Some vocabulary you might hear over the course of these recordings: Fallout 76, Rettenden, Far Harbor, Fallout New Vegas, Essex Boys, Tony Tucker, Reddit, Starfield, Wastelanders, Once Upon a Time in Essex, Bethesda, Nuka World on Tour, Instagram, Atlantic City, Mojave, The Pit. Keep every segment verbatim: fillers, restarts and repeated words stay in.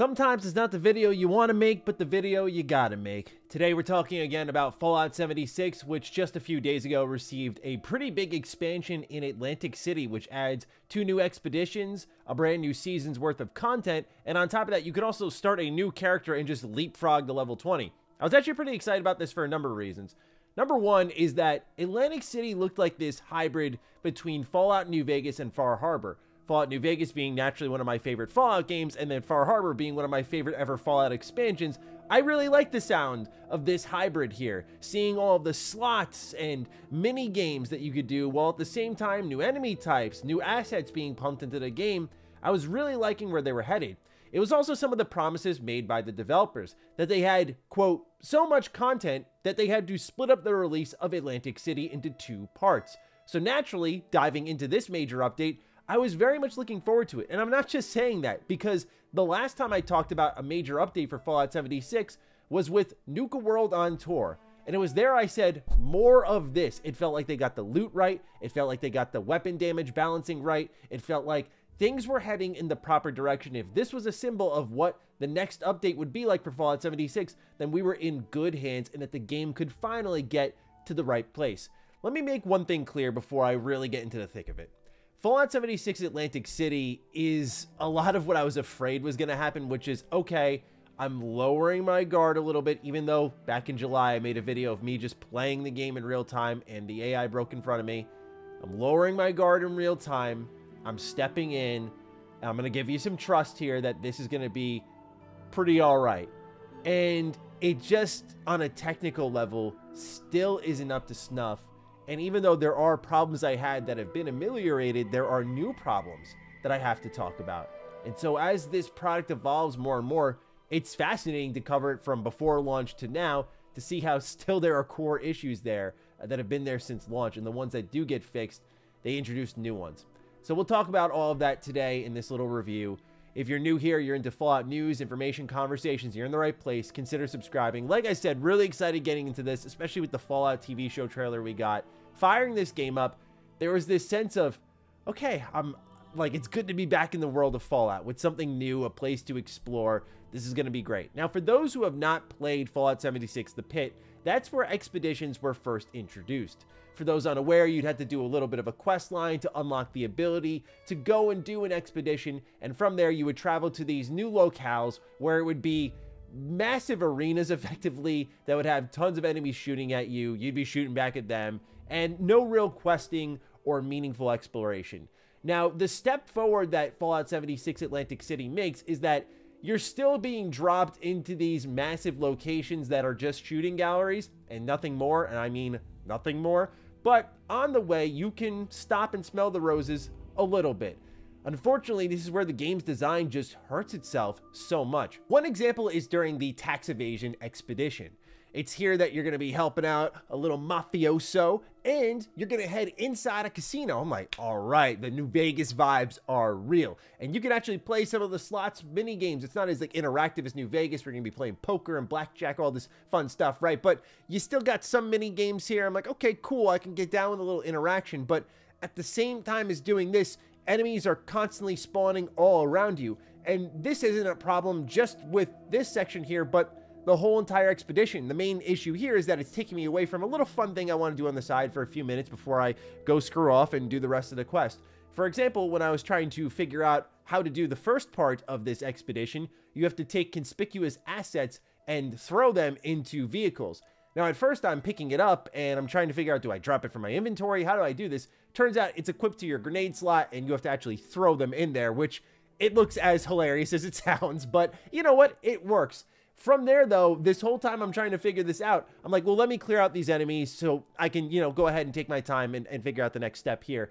Sometimes it's not the video you want to make, but the video you gotta make. Today we're talking again about Fallout seventy-six, which just a few days ago received a pretty big expansion in Atlantic City, which adds two new expeditions, a brand new season's worth of content, and on top of that, you could also start a new character and just leapfrog to level twenty. I was actually pretty excited about this for a number of reasons. Number one is that Atlantic City looked like this hybrid between Fallout New Vegas and Far Harbor. Fallout New Vegas being naturally one of my favorite Fallout games, and then Far Harbor being one of my favorite ever Fallout expansions. I really like the sound of this hybrid here, seeing all of the slots and mini games that you could do, while at the same time new enemy types, new assets being pumped into the game. I was really liking where they were headed. It was also some of the promises made by the developers, that they had, quote, so much content that they had to split up the release of Atlantic City into two parts. So naturally, diving into this major update, I was very much looking forward to it, and I'm not just saying that because the last time I talked about a major update for Fallout seventy-six was with Nuka World on Tour, and it was there I said more of this. It felt like they got the loot right, it felt like they got the weapon damage balancing right, it felt like things were heading in the proper direction. If this was a symbol of what the next update would be like for Fallout seventy-six, then we were in good hands and that the game could finally get to the right place. Let me make one thing clear before I really get into the thick of it. Fallout seventy-six Atlantic City is a lot of what I was afraid was going to happen, which is, okay, I'm lowering my guard a little bit, even though back in July I made a video of me just playing the game in real time and the A I broke in front of me. I'm lowering my guard in real time. I'm stepping in. And I'm going to give you some trust here that this is going to be pretty all right. And it just, on a technical level, still isn't up to snuff. And even though there are problems I had that have been ameliorated, there are new problems that I have to talk about. And so as this product evolves more and more, it's fascinating to cover it from before launch to now to see how still there are core issues there that have been there since launch. And the ones that do get fixed, they introduced new ones. So we'll talk about all of that today in this little review. If you're new here, you're into Fallout news, information, conversations, you're in the right place, consider subscribing. Like I said, really excited getting into this, especially with the Fallout T V show trailer we got. Firing this game up, there was this sense of, okay, I'm like, it's good to be back in the world of Fallout with something new, a place to explore. This is going to be great. Now, for those who have not played Fallout seventy-six The Pit, that's where expeditions were first introduced. For those unaware, you'd have to do a little bit of a quest line to unlock the ability to go and do an expedition, and from there you would travel to these new locales where it would be massive arenas effectively that would have tons of enemies shooting at you, you'd be shooting back at them, and no real questing or meaningful exploration. Now, the step forward that Fallout seventy-six Atlantic City makes is that you're still being dropped into these massive locations that are just shooting galleries and nothing more, and I mean nothing more, but on the way you can stop and smell the roses a little bit. Unfortunately, this is where the game's design just hurts itself so much. One example is during the tax evasion expedition. It's here that you're going to be helping out a little mafioso, and you're going to head inside a casino. I'm like, all right, the New Vegas vibes are real. And you can actually play some of the slots mini games. It's not as like interactive as New Vegas. We're going to be playing poker and blackjack, all this fun stuff, right? But you still got some mini games here. I'm like, okay, cool. I can get down with a little interaction. But at the same time as doing this, enemies are constantly spawning all around you. And this isn't a problem just with this section here, but the whole entire expedition. The main issue here is that it's taking me away from a little fun thing I want to do on the side for a few minutes before I go screw off and do the rest of the quest. For example, when I was trying to figure out how to do the first part of this expedition, you have to take conspicuous assets and throw them into vehicles. Now, at first, I'm picking it up, and I'm trying to figure out, do I drop it from my inventory? How do I do this? Turns out it's equipped to your grenade slot, and you have to actually throw them in there, which it looks as hilarious as it sounds, but you know what? It works. From there, though, this whole time I'm trying to figure this out, I'm like, well, let me clear out these enemies so I can, you know, go ahead and take my time and, and figure out the next step here.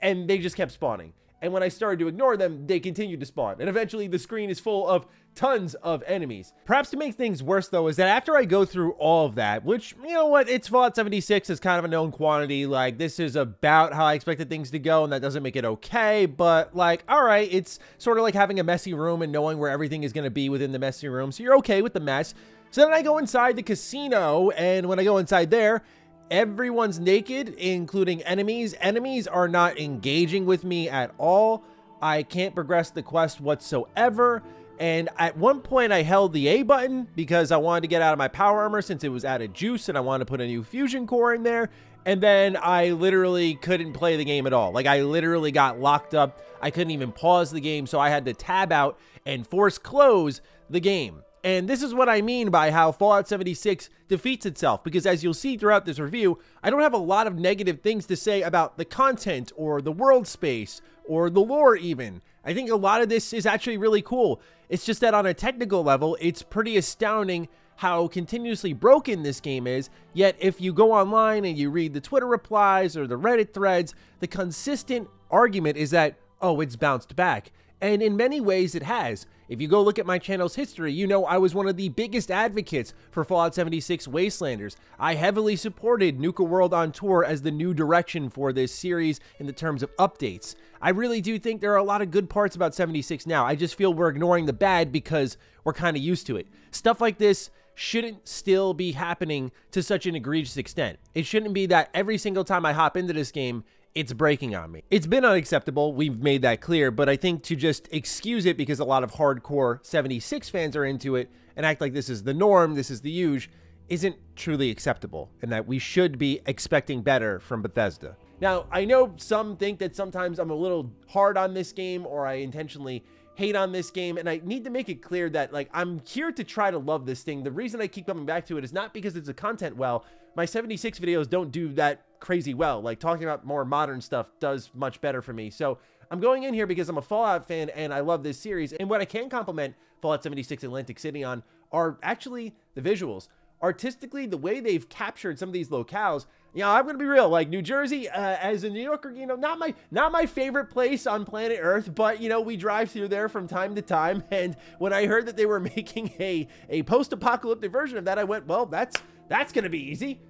And they just kept spawning. And when I started to ignore them, they continued to spawn. And eventually, the screen is full of tons of enemies. Perhaps to make things worse, though, is that after I go through all of that, which, you know what, it's Fallout seventy-six is kind of a known quantity. Like, this is about how I expected things to go, and that doesn't make it okay. But, like, all right, it's sort of like having a messy room and knowing where everything is going to be within the messy room. So you're okay with the mess. So then I go inside the casino, and when I go inside there, everyone's naked, including enemies. Enemies are not engaging with me at all. I can't progress the quest whatsoever. And at one point I held the A button because I wanted to get out of my power armor since it was out of juice and I wanted to put a new fusion core in there. And then I literally couldn't play the game at all. Like, I literally got locked up. I couldn't even pause the game, so I had to tab out and force close the game. And this is what I mean by how Fallout seventy-six defeats itself, because as you'll see throughout this review, I don't have a lot of negative things to say about the content or the world space or the lore even. I think a lot of this is actually really cool. It's just that on a technical level, it's pretty astounding how continuously broken this game is, yet if you go online and you read the Twitter replies or the Reddit threads, the consistent argument is that, oh, it's bounced back. And in many ways it has. If you go look at my channel's history, you know I was one of the biggest advocates for Fallout seventy-six Wastelanders. I heavily supported Nuka World on Tour as the new direction for this series in the terms of updates. I really do think there are a lot of good parts about seventy-six now. I just feel we're ignoring the bad because we're kind of used to it. Stuff like this shouldn't still be happening to such an egregious extent. It shouldn't be that every single time I hop into this game, it's breaking on me. It's been unacceptable, we've made that clear, but I think to just excuse it because a lot of hardcore seventy-six fans are into it and act like this is the norm, this is the huge, isn't truly acceptable, and that we should be expecting better from Bethesda. Now, I know some think that sometimes I'm a little hard on this game or I intentionally hate on this game, and I need to make it clear that, like, I'm here to try to love this thing. The reason I keep coming back to it is not because it's a content well. My seventy-six videos don't do that crazy well. Like, talking about more modern stuff does much better for me. So I'm going in here because I'm a Fallout fan and I love this series. And what I can compliment Fallout seventy-six Atlantic City on are actually the visuals. Artistically, the way they've captured some of these locales, you know, I'm going to be real, like, New Jersey, uh, as a New Yorker, you know, not my, not my favorite place on planet Earth, but, you know, we drive through there from time to time, and when I heard that they were making a, a post-apocalyptic version of that, I went, well, that's, that's going to be easy.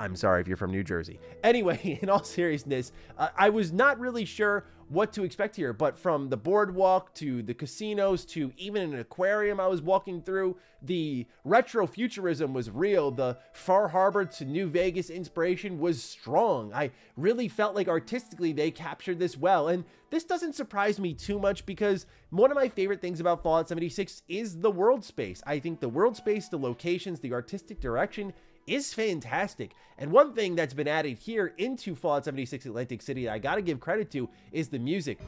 I'm sorry if you're from New Jersey. Anyway, in all seriousness, uh, I was not really sure what to expect here, but from the boardwalk to the casinos to even an aquarium I was walking through, the retrofuturism was real. The Far Harbor to New Vegas inspiration was strong. I really felt like artistically they captured this well, and this doesn't surprise me too much because one of my favorite things about Fallout seventy-six is the world space. I think the world space, the locations, the artistic direction is fantastic. And one thing that's been added here into Fallout seventy-six Atlantic City that I gotta give credit to is the music.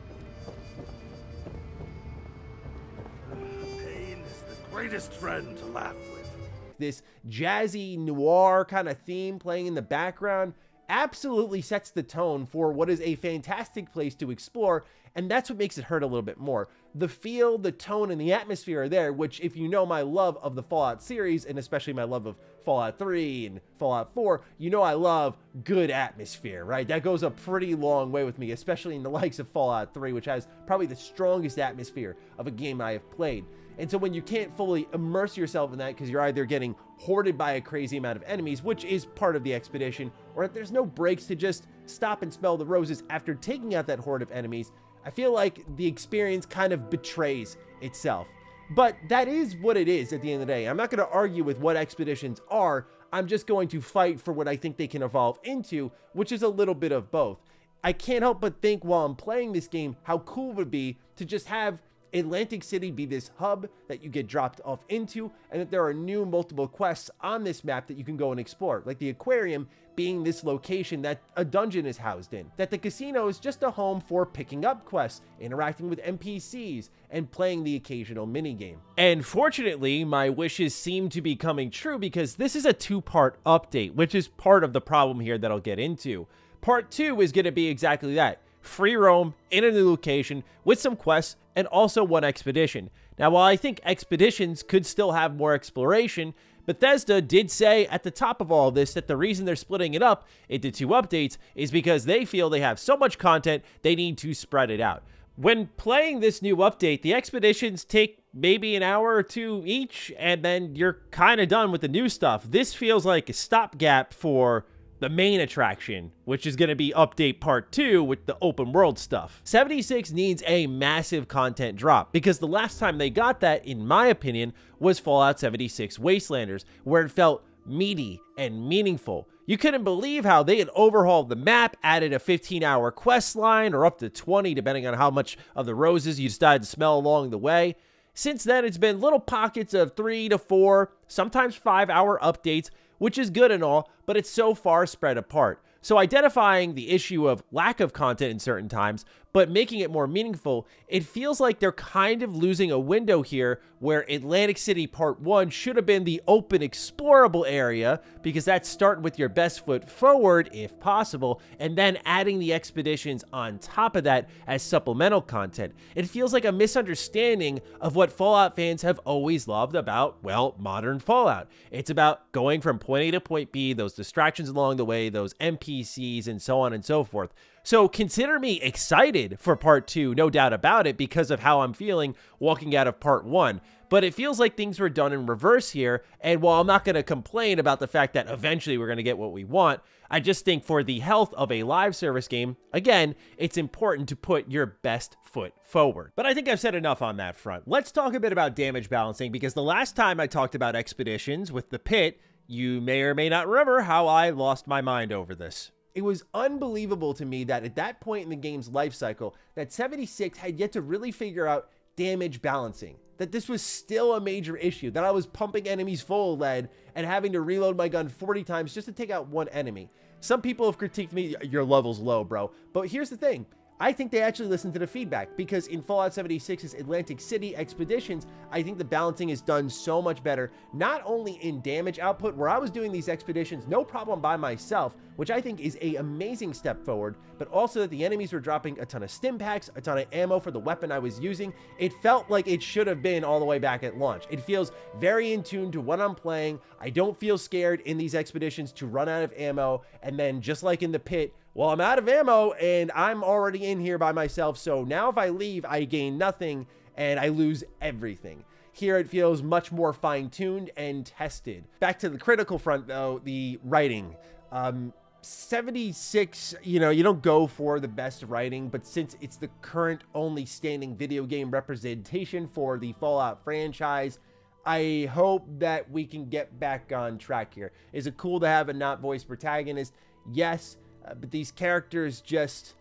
Pain is the greatest friend to laugh with. This jazzy noir kind of theme playing in the background absolutely sets the tone for what is a fantastic place to explore, and that's what makes it hurt a little bit more. The feel, the tone, and the atmosphere are there, which, if you know my love of the Fallout series, and especially my love of Fallout three and Fallout four, you know I love good atmosphere, right? That goes a pretty long way with me, especially in the likes of Fallout three, which has probably the strongest atmosphere of a game I have played. And so when you can't fully immerse yourself in that because you're either getting hoarded by a crazy amount of enemies, which is part of the expedition, or if there's no breaks to just stop and smell the roses after taking out that horde of enemies, I feel like the experience kind of betrays itself. But that is what it is at the end of the day. I'm not going to argue with what expeditions are. I'm just going to fight for what I think they can evolve into, which is a little bit of both. I can't help but think while I'm playing this game how cool it would be to just have Atlantic City be this hub that you get dropped off into, and that there are new multiple quests on this map that you can go and explore, like the aquarium being this location that a dungeon is housed in, that the casino is just a home for picking up quests, interacting with N P Cs, and playing the occasional minigame. And fortunately, my wishes seem to be coming true because this is a two-part update, which is part of the problem here that I'll get into. Part two is going to be exactly that. Free roam in a new location with some quests and also one expedition. Now, while I think expeditions could still have more exploration, Bethesda did say at the top of all this that the reason they're splitting it up into two updates is because they feel they have so much content they need to spread it out. When playing this new update, the expeditions take maybe an hour or two each, and then you're kind of done with the new stuff. This feels like a stopgap for the main attraction, which is going to be update part two with the open world stuff. seventy-six needs a massive content drop because the last time they got that, in my opinion, was Fallout seventy-six Wastelanders, where it felt meaty and meaningful. You couldn't believe how they had overhauled the map, added a fifteen hour quest line, or up to twenty, depending on how much of the roses you decided to smell along the way. Since then, it's been little pockets of three to four, sometimes five-hour updates, which is good and all, but it's so far spread apart. So identifying the issue of lack of content in certain times, but making it more meaningful, it feels like they're kind of losing a window here where Atlantic City Part one should have been the open explorable area, because that's starting with your best foot forward, if possible, and then adding the expeditions on top of that as supplemental content. It feels like a misunderstanding of what Fallout fans have always loved about, well, modern Fallout. It's about going from point A to point B, those distractions along the way, those N P Cs, and so on and so forth. So consider me excited for part two, no doubt about it, because of how I'm feeling walking out of part one. But it feels like things were done in reverse here, and while I'm not going to complain about the fact that eventually we're going to get what we want, I just think for the health of a live service game, again, it's important to put your best foot forward. But I think I've said enough on that front. Let's talk a bit about damage balancing, because the last time I talked about expeditions with the Pit, you may or may not remember how I lost my mind over this. It was unbelievable to me that at that point in the game's life cycle, that seventy-six had yet to really figure out damage balancing, that this was still a major issue, that I was pumping enemies full of lead and having to reload my gun forty times just to take out one enemy. Some people have critiqued me, your level's low, bro. But here's the thing. I think they actually listened to the feedback, because in Fallout seventy-six's Atlantic City expeditions, I think the balancing is done so much better, not only in damage output, where I was doing these expeditions no problem by myself, which I think is an amazing step forward, but also that the enemies were dropping a ton of stim packs, a ton of ammo for the weapon I was using. It felt like it should have been all the way back at launch. It feels very in tune to what I'm playing. I don't feel scared in these expeditions to run out of ammo, and then just like in the Pit, well, I'm out of ammo and I'm already in here by myself, so now if I leave, I gain nothing and I lose everything. Here it feels much more fine-tuned and tested. Back to the critical front though, the writing. Um, seventy-six, you know, you don't go for the best writing, but since it's the current only standing video game representation for the Fallout franchise, I hope that we can get back on track here. Is it cool to have a not voice protagonist? Yes. Uh, but these characters just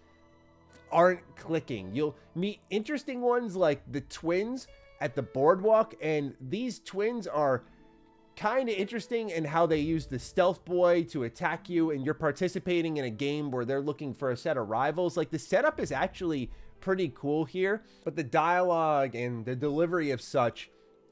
aren't clicking. You'll meet interesting ones like the twins at the boardwalk, and these twins are kind of interesting in how they use the stealth boy to attack you, and you're participating in a game where they're looking for a set of rivals. Like, the setup is actually pretty cool here, but the dialogue and the delivery of such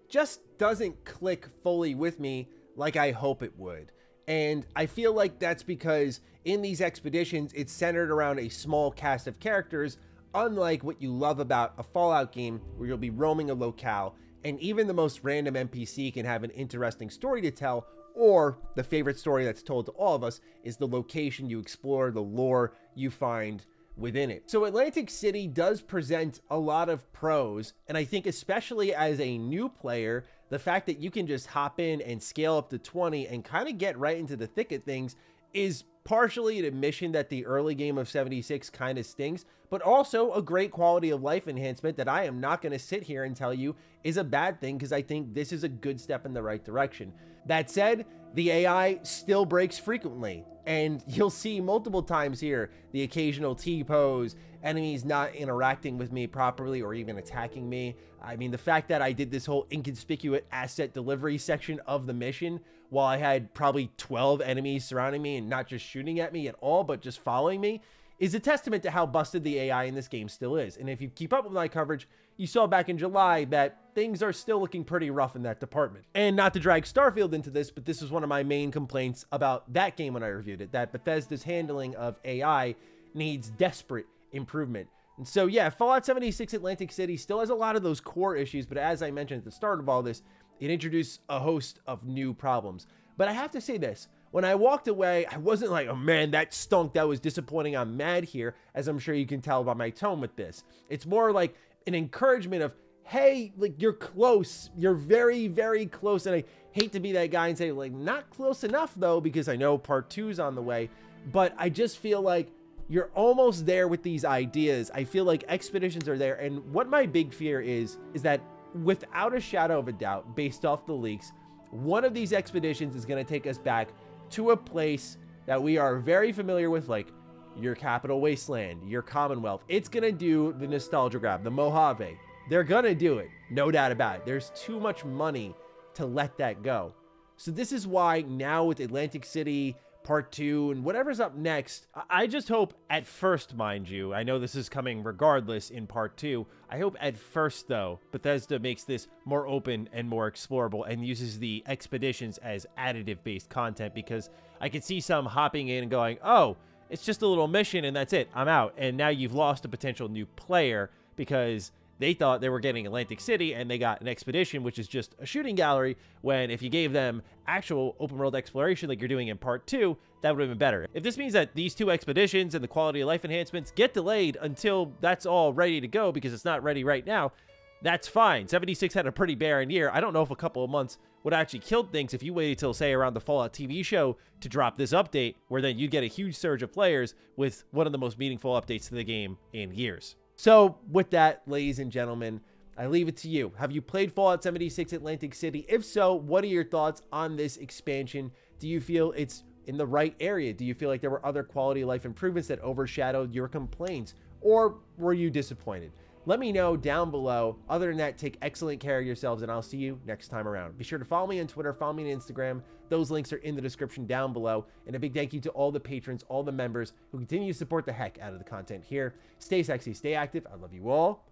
just doesn't click fully with me like I hope it would. And I feel like that's because in these expeditions, it's centered around a small cast of characters, unlike what you love about a Fallout game where you'll be roaming a locale, and even the most random N P C can have an interesting story to tell, or the favorite story that's told to all of us is the location you explore, the lore you find within it. So Atlantic City does present a lot of pros, and I think especially as a new player, the fact that you can just hop in and scale up to twenty and kind of get right into the thick of things is partially an admission that the early game of seventy-six kind of stings, but also a great quality of life enhancement that I am not going to sit here and tell you is a bad thing, because I think this is a good step in the right direction. That said, the A I still breaks frequently, and you'll see multiple times here the occasional T-pose, enemies not interacting with me properly or even attacking me. I mean, the fact that I did this whole inconspicuous asset delivery section of the mission while I had probably twelve enemies surrounding me and not just shooting at me at all, but just following me, is a testament to how busted the A I in this game still is. And if you keep up with my coverage, you saw back in July that things are still looking pretty rough in that department. And not to drag Starfield into this, but this was one of my main complaints about that game when I reviewed it, that Bethesda's handling of A I needs desperate improvement. And so yeah, Fallout seventy-six Atlantic City still has a lot of those core issues, but as I mentioned at the start of all this, it introduced a host of new problems. But I have to say this, when I walked away, I wasn't like, oh man, that stunk, that was disappointing, I'm mad here, as I'm sure you can tell by my tone with this. It's more like an encouragement of, hey, like, you're close, you're very, very close, and I hate to be that guy and say, like, not close enough though, because I know part two's on the way, but I just feel like you're almost there with these ideas. I feel like expeditions are there. And what my big fear is, is that without a shadow of a doubt, based off the leaks, one of these expeditions is going to take us back to a place that we are very familiar with, like your Capital Wasteland, your Commonwealth. It's going to do the nostalgia grab, the Mojave. They're gonna do it, no doubt about it. There's too much money to let that go. So this is why now with Atlantic City Part two and whatever's up next, I just hope at first, mind you, I know this is coming regardless in Part two, I hope at first though, Bethesda makes this more open and more explorable and uses the expeditions as additive based content, because I could see some hopping in and going, oh, it's just a little mission and that's it, I'm out. And now you've lost a potential new player because they thought they were getting Atlantic City and they got an expedition, which is just a shooting gallery, when if you gave them actual open world exploration like you're doing in Part two, that would have been better. If this means that these two expeditions and the quality of life enhancements get delayed until that's all ready to go, because it's not ready right now, that's fine. seventy-six had a pretty barren year. I don't know if a couple of months would actually kill things if you waited till, say, around the Fallout T V show to drop this update, where then you'd get a huge surge of players with one of the most meaningful updates to the game in years. So with that, ladies and gentlemen, I leave it to you. Have you played Fallout seventy-six Atlantic City? If so, what are your thoughts on this expansion? Do you feel it's in the right area? Do you feel like there were other quality of life improvements that overshadowed your complaints? Or were you disappointed? Let me know down below. Other than that, take excellent care of yourselves, and I'll see you next time around. Be sure to follow me on Twitter, follow me on Instagram. Those links are in the description down below. And a big thank you to all the patrons, all the members who continue to support the heck out of the content here. Stay sexy, stay active. I love you all.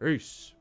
Peace.